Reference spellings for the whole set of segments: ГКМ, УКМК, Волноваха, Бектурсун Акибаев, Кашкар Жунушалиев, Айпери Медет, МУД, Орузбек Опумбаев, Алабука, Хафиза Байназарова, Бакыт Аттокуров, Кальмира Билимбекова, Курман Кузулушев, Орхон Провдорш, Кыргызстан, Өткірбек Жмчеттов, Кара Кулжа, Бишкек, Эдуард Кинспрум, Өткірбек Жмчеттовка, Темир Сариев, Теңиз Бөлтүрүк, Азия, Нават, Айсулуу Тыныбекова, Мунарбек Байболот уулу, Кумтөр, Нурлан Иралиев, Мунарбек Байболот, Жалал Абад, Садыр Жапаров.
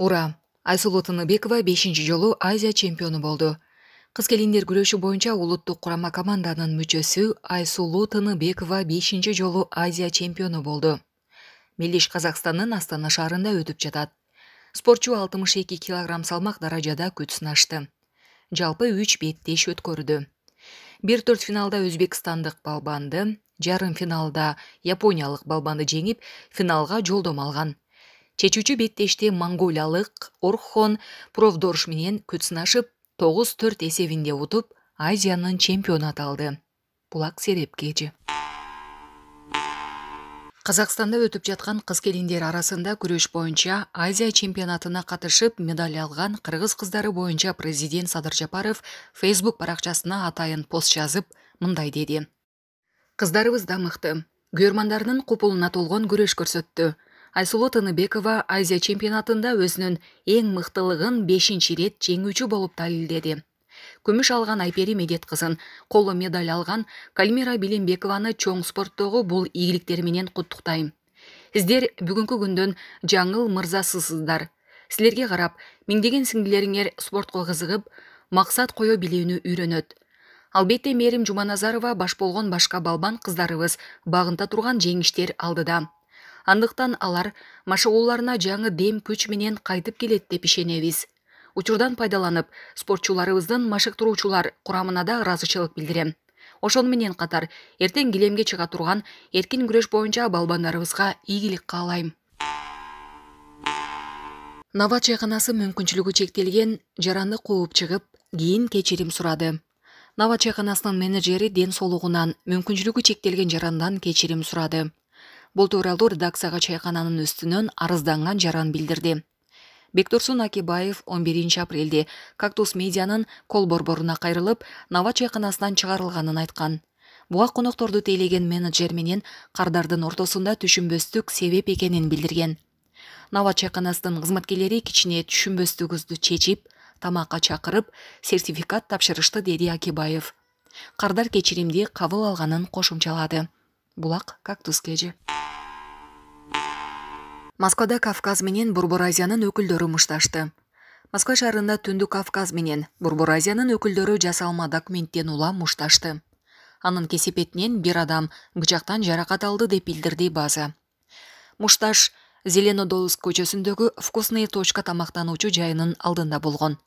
Ура! Айсулуу Тыныбекова 5-ші жолу Азия чемпиону болду. Кыз келиндер күрөшү боюнча улуттук курама команданын мүчөсү Айсулуу Тыныбекова 5-ші жолу Азия чемпиону болду. Мелдеш Казакстандын Астана шаарында өтүп жатат. Спортчу 62 кг салмак даражада күч сынашты. Жалпы 3 беттеш өткөрдү. 1/4 финалда өзбекстандык балбанды, жарым финалда япониялык балбанды жеңип, финалга жолдомо алган. Чечүүчү беттеште монголиялык Орхон Провдорш менен күч сынашып, 9-4 эсебинде утуп, Азиянын чемпиону аталды. Булак сереп кечи. Казакстанда өтүп жаткан кыз келиндер арасында күрөш боюнча Азия чемпионатына катышып медаль алган кыргыз кыздары боюнча президент Садыр Жапаров Facebook баракчасына атайын пост жазып, мындай деди: "Кыздарыбыз да мыкты. Көрмандарынын купулуна толгон күрөш көрсөттү. Айсулуу Тыныбекова Азия чемпионатында өзүнүн эң мыктылыгын 5-ши рет жеңүүчү болуп далилдеди. Күмүш алган Айпери Медет кызын, коло медаль алган Кальмира Билимбекованы чоң спорттогу бул ийгиликтер менен куттуктайм. Сиздер бүгүнкү күндөн жаңыл мырзасызсыздар. Силерге карап, миңдеген сиңдилериңер спортко кызыгып, максат кое билүүнү үйрөнөт. Албетте Мээрим Жуманазарова баш болгон башка балбан кыздарыбыз багында турган жеңиштер алдыда. Андыктан алар машыгууларына жаңы дем күч менен кайтып келет деп ишенебиз. Учурдан пайдаланып, спортчуларыбыздын машыктыруучулар курамына да ыраазычылык билдирем. Ошону менен катар, эртең келемге чыга турган эркин күрөш боюнча балбандарыбызга ийгилик каалайм." Нават чайканасы мүмкүнчүлүгү чектелген жараны кууп чыгып, кийин кечирим сурады. Нават чайканасынын менеджери ден соолугунан мүмкүнчүлүгү чектелген жарандан кечирим сурады. Бул тууралуу редакцияга чайкананын үстүнөн арызданган жаран билдирди. Бектурсун Акибаев 11 апрелде Кактус медианын кол борборуна кайрылып, Нават чайканасынан чыгарылганын айткан. Буга конокторду тейлеген менеджер менен кардардын ортосунда түшүнбөстүк себеп экенин билдирген. Нават чайканасынын кызматкерлери кичине түшүнбөстүгүздү чечип, тамакка чакырып, сертификат тапшырышты, деди Акибаев. Кардар кечиримди кабыл алганын кошумчалады. Булак Кактус кечи. Москвада Кавказ менен Борбор Азиянын өкүлдөрү мушташты. Москва шаарында Түндүк Кавказ менен Борбор Азиянын өкүлдөрү жасалма документтен улам мушташты. Анын кесепетинен бир адам бычактан жаракат алды, деп билдирди база. Мушташ Зеленодолск көчөсүндөгү Вкусная точка тамактануучу жайынын алдында болгон.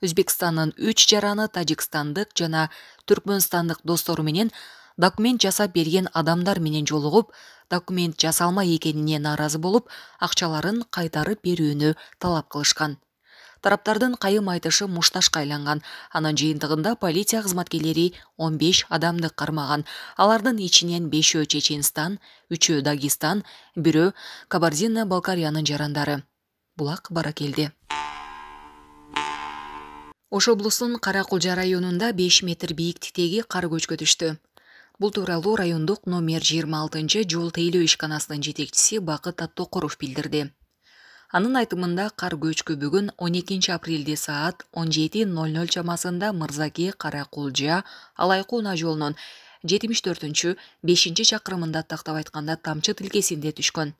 Өзбекстандын 3 жараны тажикстандык жана түркмөнстандык достору менен документ жасап берген адамдар менен жолугуп, документ жасалма экенине наразы болуп, акчаларын кайтарып берүүнү талап кылышкан. Тараптардын кайым айтышы мушташка айланган. Анын жыйынтыгында полиция кызматкерлери 15 адамды кармаган. Алардын ичинен 5-өө Чеченстан, 3-өө Дагестан, 1-өө Кабардино-Балкариянын жарандары. Булак бара келди. Ош облусунун Кара Кулжа районунда 5 метр бийиктиктеги кар көчкө түштү. Бул тууралуу райондук номер 26 жол тейлөө ишканасынын жетекчиси Бакыт Аттокуров билдирди. Анын айтымында кар көчкү бүгүн 12 апрелде саат 17:00 чамасында Мырзаке Кара Кулжа Алайкы Уна жолунун 74-5 чакырымында, тактап айтканда, тамчы тилкесинде түшкөн.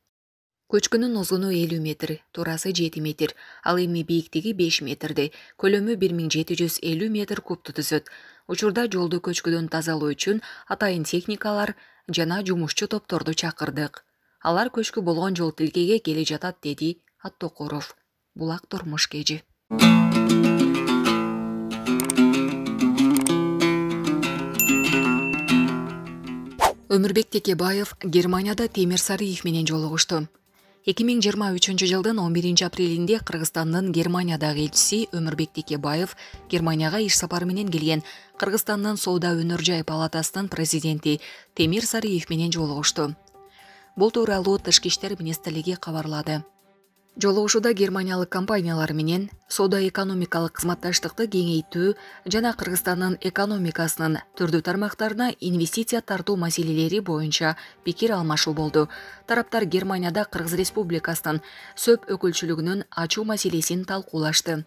Көчкүнүн узуну 50 метр, турасы 7 метр, ал эми бийиктиги 5 метрде, көлөмү 1750 метр кубту түзөт. Учурда жолду көчкүдөн тазалоо үчүн атайын техникалар жана жумушчу топторду чакырдык. Алар көчкү болгон жол тилкеге келе жатат, деди Аттокуров. Булак турмуш кечи. Өмүрбек Текебаев Германияда Темир Сариев менен жолугушту. 2023 жылдын 11 апрелинде Кыргызстандын Германиядагы элчиси Өмүрбек Текебаев Германияга иш сапары менен келген Кыргызстандын Соода өнөр жай палатасынын президенти Темир Сариев менен жолугушту. Бул тууралуу Тышкы иштер министрлиги кабарлады. Жолугушууда германиялык компаниялар менен соода экономикалык кызматташтыкты кеңейтүү жана Кыргызстандын экономикасынын түрдүү тармактарына инвестиция тартуу маселелери боюнча пикир алмашуу болду. Тараптар Германияда Кыргыз Республикасынын сөп өкүлчүлүгүнүн ачуу маселесин талкуулашты.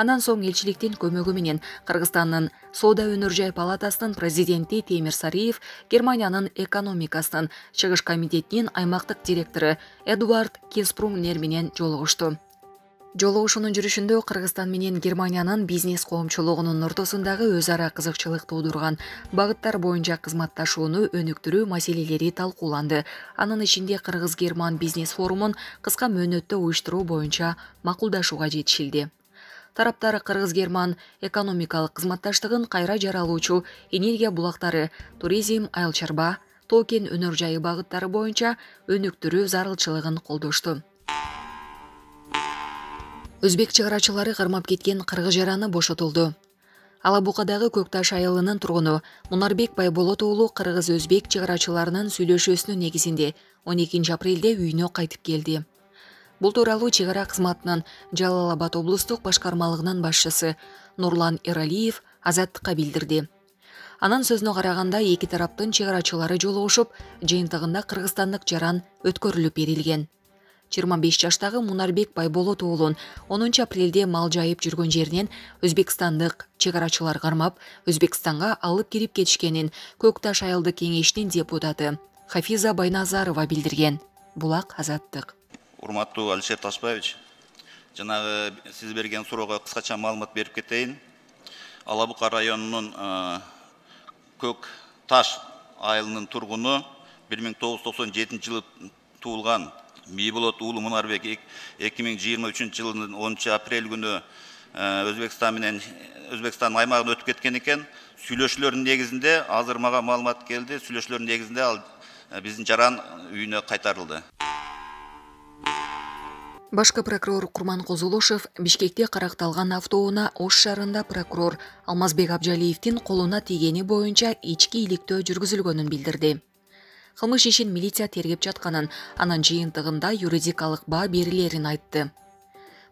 Андан соң элчиликтин көмөгү менен Кыргызстандын Соода өнөр жай палатасынын президенти Темир Сариев Германиянын экономикасынын чыгыш комитетинин аймактык директору Эдуард Кинспрум менен жолугушту. Жолоушунун жүрүшүндө Кыргызстан менен Германиянын бизнес коомчулугунун ортосундагы өз ара кызыкчылык туудурган багыттар боюнча кызматташууну өнүктүрүү маселелери талкууланды. Анын ичинде Кыргыз-Герман бизнес форумун кыска мөөнөттө уюштуруу боюнча макулдашууга жетишилди. Тараптары Кыргыз-Герман экономикалык кызматташтыгын кайра жаралуучу энергия булактары, туризм, айыл-чарба, токен өнөр жайы багыттары боюнча өнүктүрүү зарылчылыгын колдошту. Өзбек чыгарачылары кармап кеткен кыргыз жараны бошотулду. Алабукадагы Көк Таш айылынын тургуну Мунарбек Байболот уулу кыргыз өзбек чыгарачыларынын сүйлөшүүсүнүн негизинде 12 апрелде үйүнө кайтып келди. Бул тууралуу чыгара кызматынын Жалал Абад облустук башкармалыгынын башчысы Нурлан Иралиев Азаттыкка билдирди. Анын сөзүнө караганда, эки тараптын чыгарачылары жолугушуп, жыйынтыгында кыргызстандык жаран өткөрүлүп берилген. 25 жаштагы Мунарбек Байболот уулун 10 апрелде мал жайып жүргөн жеринен өзбекстандык чыгарачылар кармап, Өзбекстанга алып кирип кетишкенин Көк Таш айылдык кеңештин депутаты Хафиза Байназарова билдирген. Булак Азаттык. Урматтуу Алишер Ташбаевич, жанагы сиз берген суроого кыскача маалымат берип кетейин. Алабука районунун Көк Таш айылынын тургуну 1997 жылы туулган Байболот уулу Мунарбек 2023 жылдын 10 апрель күнү Өзбекстан менен Өзбекстан аймагына өтүп кеткен экен. Сүйлөшүүлөрдүн негизинде азыр мага маалымат келди. Сүйлөшүүлөрдүн негизинде ал биздин жаран үйүнө кайтарылды. Башкы прокурор Курман Кузулушев Бишкекте каракталган автоуна Ош шаарында прокурор Алмазбек Абжалиевдин колуна тигени боюнча ички иликтөө жүргүзүлгөнүн билдирди. Кылмыш ишин милиция тергеп жатканын, анын жыйынтыгында юридикалык баа берилерин айтты.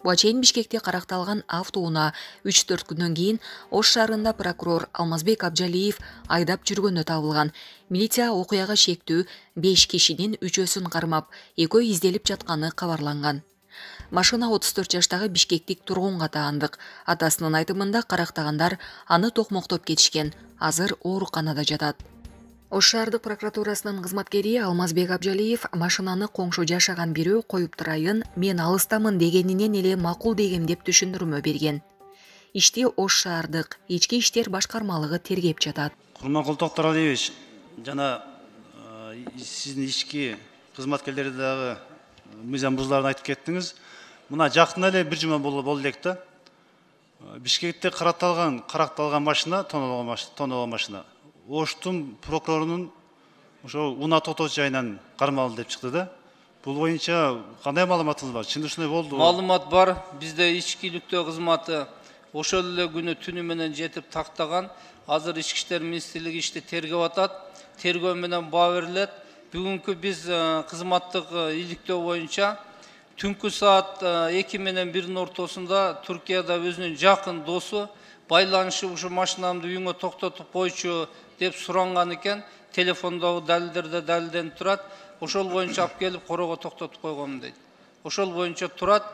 Буга чейин Бишкекте каракталган автоунаа 3-4 күндөн кийин Ош шаарында прокурор Алмазбек Абжалиев айдап жүргөнү табылган. Милиция окуяга шектүү 5 кишинин 3-өсүн кармап, 2-өө изделип жатканы кабарланган. Машина 34 жаштагы бишкектик тургунга таандык. Атасынын айтымында карактагандар аны токмоктоп кетишкен. Азыр ооруканада жатат. Ош шаардык прокуратурасынын кызматкери Алмазбек Абжалиев машинаны коңшу жашаган бирөө коюп турайын, мен алыстамын дегенинен эле макул дегем деп түшүндүрмө берген. Ишти Ош шаардык ички иштер башкармалыгы тергеп жатат. Курман Токтаралиевич, жана сиздин ички кызматкерлери дагы мыйзам бузууларын айтып кеттиңиз. Мына жакында эле бир жума болду элек да. Бишкекте каракталган машина, тонолгон машина. Оштун прокурорунун ошо уна тотоо жайынан кармалды деп чыкты да. Бул боюнча кандай маалыматыңыз бар? Чын ушундай болду? Маалымат бар. Бизде ички иликтөө кызматы ошол эле күнү түнү менен жетип тактаган. Азыр Ички иштер министрлиги ишти тергеп атат. Тергөө менен баа берилет. Бүгүнкү биз кызматтык иликтөө боюнча түнкү саат 2 менен 1 ортосунда Түркияда өзүнүн жакын досу байланышып ушу машинамды үйүңө токтотуп койчу деп суранган экен. Телефондогу далилдерде далилденип турат. Ошол боюнча алып келип корого токтотуп койгом дейт. Ошол боюнча турат,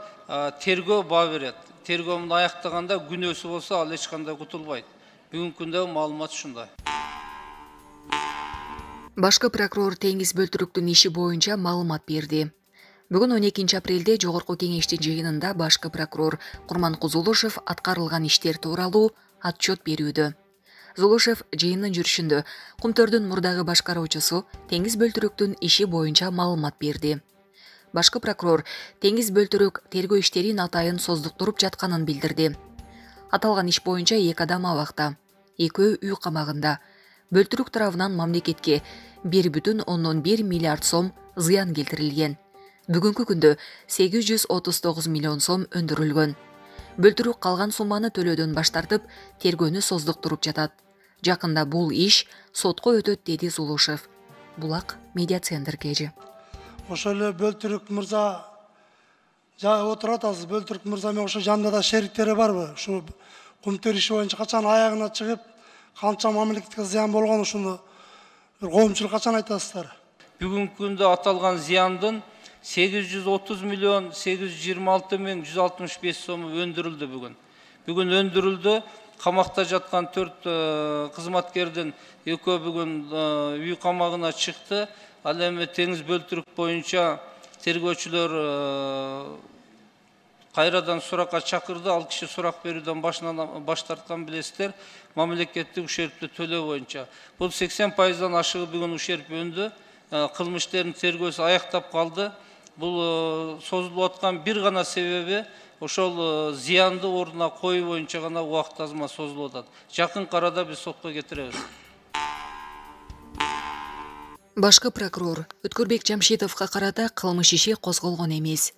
тергөө баа берет. Тергөөмүн аяктаганда күнөөсү болсо ал эч кандай кутулбайт. Бүгүнкү күндө маалымат ушундай. Башкы прокурор Теңиз бөлтүрүктүн иши боюнча маалымат берди. Бүгүн 12 апрелде Жогорку кеңештин жыйынында башкы прокурор Курман Кузулушев аткарылган иштер тууралуу отчет берүүдө. Зулушев жыйындын жүрүшүндө Кумтөрдүн мурдагы башкаруучусу Теңиз бөлтүрүктүн иши боюнча маалымат берди. Башкы прокурор Теңиз бөлтүрүк тергөө иштерин атайын создуктуруп жатканын билдирди. Аталган иш боюнча 2 адам абакта, 2-өө үй камагында. Бөлтүрүк тарабынан мамлекетке 1,1 миллиард сом зыян келтирилген. Бүгүнкү күндө 839 миллион сом өндүрүлгөн. Бөлтүрүк калган сумманы төлөөдөн баш тартып, тергөөнү создуктуруп жатат. Жакында бул иш сотко өтөт, деди Зулушев. Булак медиа центр кежи. Ошол эле Бөлтүрүк мырза жана отурат азыр Бөлтүрүк мырза менен ошо жанда да шериктери барбы? Ушу Кумтөр иши боюнча качан аягына чыгып, канча мамлекетке зыян болгон ушуну коомчулукка качан айтасыздар? Бүгүнкү күндө аталган зыяндын 830 миллион 826 мин 165 сомы өндүрүлдү бүгүн. Бүгүн өндүрүлдү. Камакта жаткан 4 кызматкердин 2-өө бүгүн үй камагына чыкты. Ал эми Теңиз бөлтүрүк боюнча тергөөчүлөр кайрадан суракка чакырды, ал киши сурак берүүдөн баш тарткан билесиздер, мамлекеттик ушерпти төлөө боюнча. Бул 80%дан ашыгы бүгүн ушерп өндү, кылмыштардын тергөөсү аяктап калды. Бул созулуп аткан бир гана себеби ошол зыянды ордуна коюу боюнча гана убакыт азма созулуп атат. Жакынкы арада биз сотко кетиребиз. Башкы прокурор Өткірбек Жмчеттовка карата кылмыш иши козголгон эмес.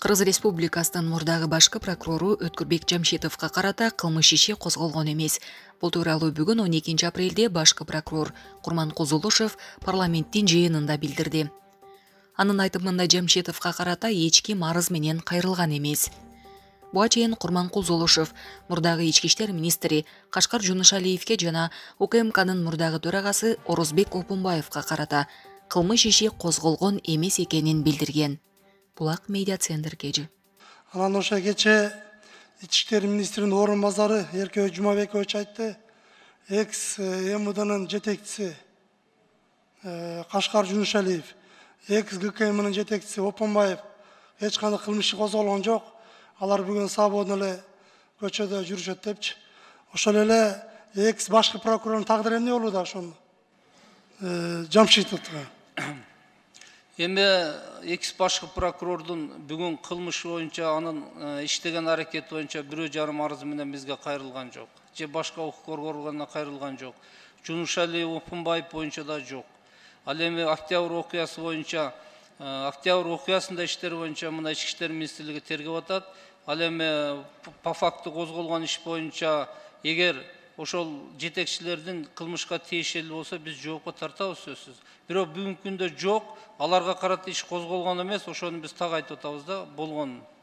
Кыргыз Республикасынын мурдагы башкы прокурору Өткірбек Жмчеттовка карата кылмыш иши козголгон эмес. Бул тууралуу бүгүн 12 апрелде башкы прокурор Курман Кузулушев парламенттин жыйынында билдирди. Анын айтымында Жмчеттовка карата эч ким арыз менен кайрылган эмес. Буга чейин Курман Кузулушев мурдагы ички иштер министри Кашкар Жунушалиевке жана УКМКнын мурдагы төрагасы Орузбек Опумбаевка карата кылмыш иши козголгон эмес экенин билдирген. Булак медиа центр кечи. Анан ошо кече ички иштер министринин орун базары Эрке Жумабекович айтты. Экс МУДнын жетекчиси Кашкар Жунушалиев, экс ГКМнын жетекчиси Опумбаев эч кандай кылмыш иши козголгон жок. Алар бүгін сабодан эле көчөдө жүрүшөт депчи. Ошол эле экс башкы прокурордун тагдири эмне болууда ошону? Жмчеттовка. Эми экс башкы прокурордун бүгүн кылмышы боюнча, анын иштеген аракети боюнча 1,5 арыз менен бизге кайрылган жок. Же башка укук коргоорганына кайрылган жок. Жунушалиев, Опумбаев боюнча да жок. Ал эми октябрь окуясы боюнча, октябрь окуясында иштер боюнча мына ички иштер министрлиги тергеп атат. Ал эми по факту козголгон иш боюнча эгер ошол жетекчилердин кылмышка тиешелүү болсо биз жоопко тартабыз сөзсүз. Бирок бүгүнкү күндө жок, аларга карата иш козголгон эмес, ошону биз так айтып атабыз да болгонун.